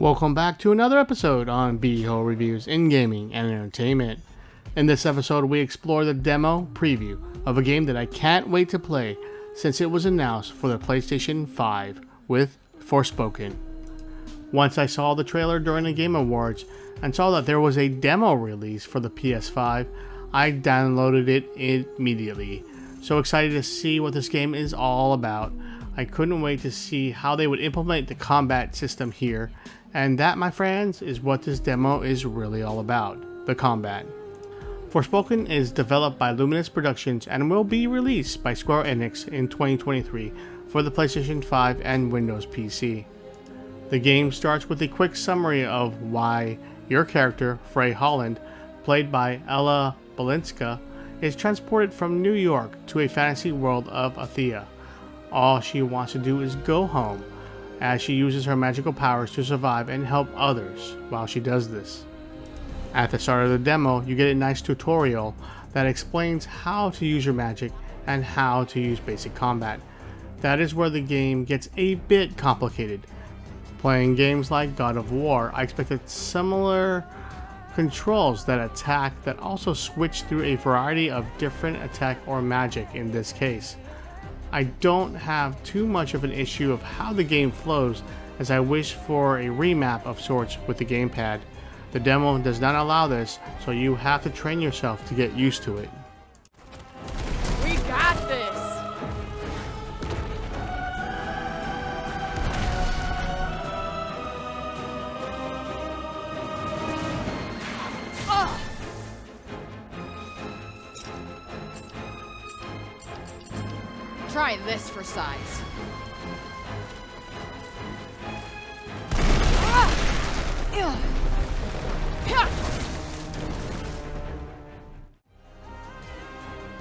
Welcome back to another episode on BHO Reviews in Gaming and Entertainment. In this episode, we explore the demo preview of a game that I can't wait to play since it was announced for the PlayStation 5 with Forspoken. Once I saw the trailer during the Game Awards and saw that there was a demo release for the PS5, I downloaded it immediately. So excited to see what this game is all about. I couldn't wait to see how they would implement the combat system here. And that, my friends, is what this demo is really all about, the combat. Forspoken is developed by Luminous Productions and will be released by Square Enix in 2023 for the PlayStation 5 and Windows PC. The game starts with a quick summary of why your character, Frey Holland, played by Ella Balinska, is transported from New York to a fantasy world of Athia. All she wants to do is go home, as she uses her magical powers to survive and help others while she does this. At the start of the demo, you get a nice tutorial that explains how to use your magic and how to use basic combat. That is where the game gets a bit complicated. Playing games like God of War, I expected similar controls that attack that also switch through a variety of different attack or magic in this case. I don't have too much of an issue of how the game flows, as I wish for a remap of sorts with the gamepad. The demo does not allow this, so you have to train yourself to get used to it. We got this! Oh. Try this for size.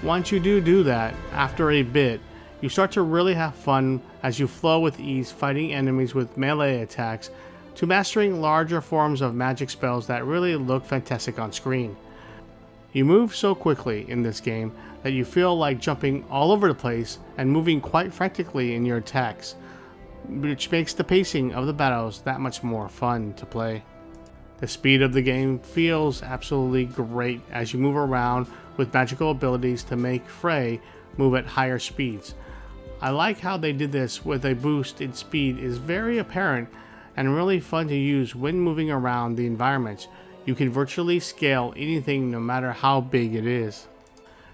Once you do that, after a bit, you start to really have fun as you flow with ease, fighting enemies with melee attacks to mastering larger forms of magic spells that really look fantastic on screen. You move so quickly in this game that you feel like jumping all over the place and moving quite frantically in your attacks, which makes the pacing of the battles that much more fun to play. The speed of the game feels absolutely great as you move around with magical abilities to make Frey move at higher speeds. I like how they did this with a boost in speed is very apparent and really fun to use when moving around the environments. You can virtually scale anything no matter how big it is.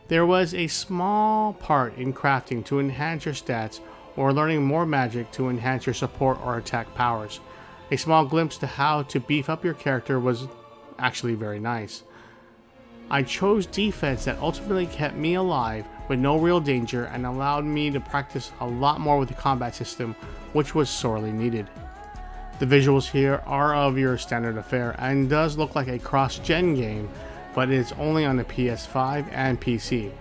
There was a small part in crafting to enhance your stats or learning more magic to enhance your support or attack powers. A small glimpse to how to beef up your character was actually very nice. I chose defense that ultimately kept me alive with no real danger and allowed me to practice a lot more with the combat system, which was sorely needed. The visuals here are of your standard affair and does look like a cross-gen game, but it's only on the PS5 and PC.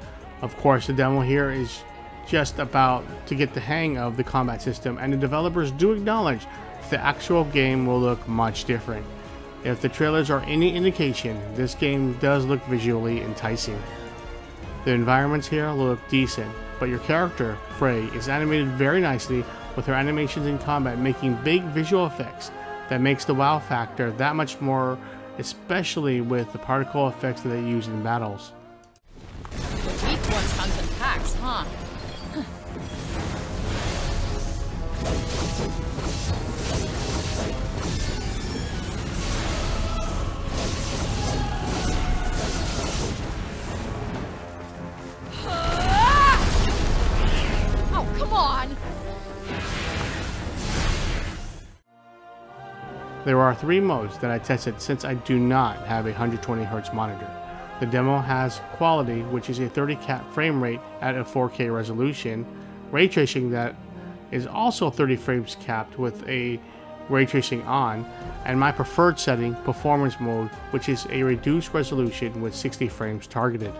Of course, the demo here is just about to get the hang of the combat system, and the developers do acknowledge the actual game will look much different. If the trailers are any indication, this game does look visually enticing. The environments here look decent, but your character, Frey, is animated very nicely, with her animations in combat making big visual effects that makes the wow factor that much more, especially with the particle effects that they use in battles. The weak ones hugs and packs, huh? There are three modes that I tested since I do not have a 120Hz monitor. The demo has quality, which is a 30 cat frame rate at a 4K resolution, ray tracing that is also 30 frames capped with a ray tracing on, and my preferred setting, performance mode, which is a reduced resolution with 60 frames targeted.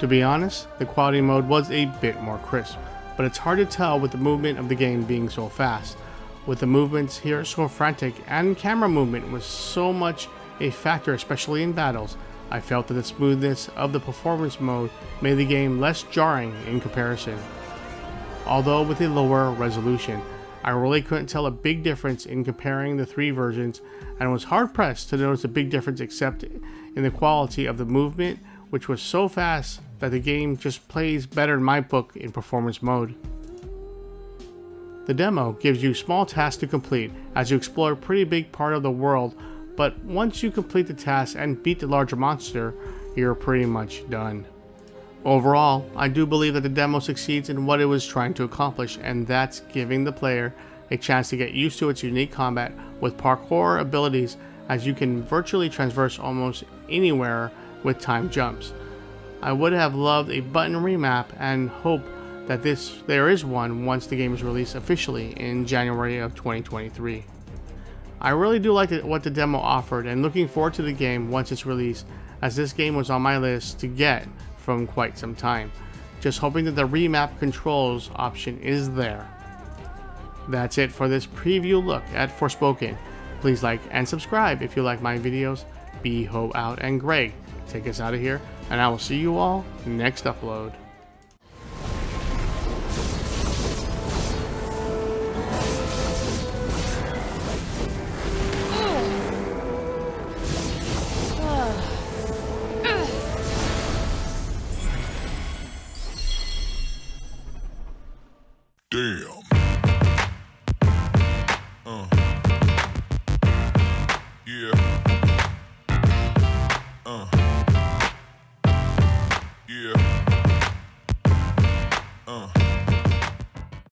To be honest, the quality mode was a bit more crisp, but it's hard to tell with the movement of the game being so fast. With the movements here so frantic and camera movement was so much a factor, especially in battles, I felt that the smoothness of the performance mode made the game less jarring in comparison. Although with a lower resolution, I really couldn't tell a big difference in comparing the three versions, and was hard pressed to notice a big difference except in the quality of the movement, which was so fast that the game just plays better in my book in performance mode. The demo gives you small tasks to complete as you explore a pretty big part of the world, but once you complete the task and beat the larger monster, you're pretty much done. Overall, I do believe that the demo succeeds in what it was trying to accomplish, and that's giving the player a chance to get used to its unique combat with parkour abilities, as you can virtually traverse almost anywhere with time jumps. I would have loved a button remap and hope that there is one once the game is released officially in January of 2023. I really do like what the demo offered, and looking forward to the game once it's released, as this game was on my list to get from quite some time, just hoping that the remap controls option is there. That's it for this preview look at Forspoken. Please like and subscribe if you like my videos. BHO out, and Greg, take us out of here, and I will see you all next upload. Damn.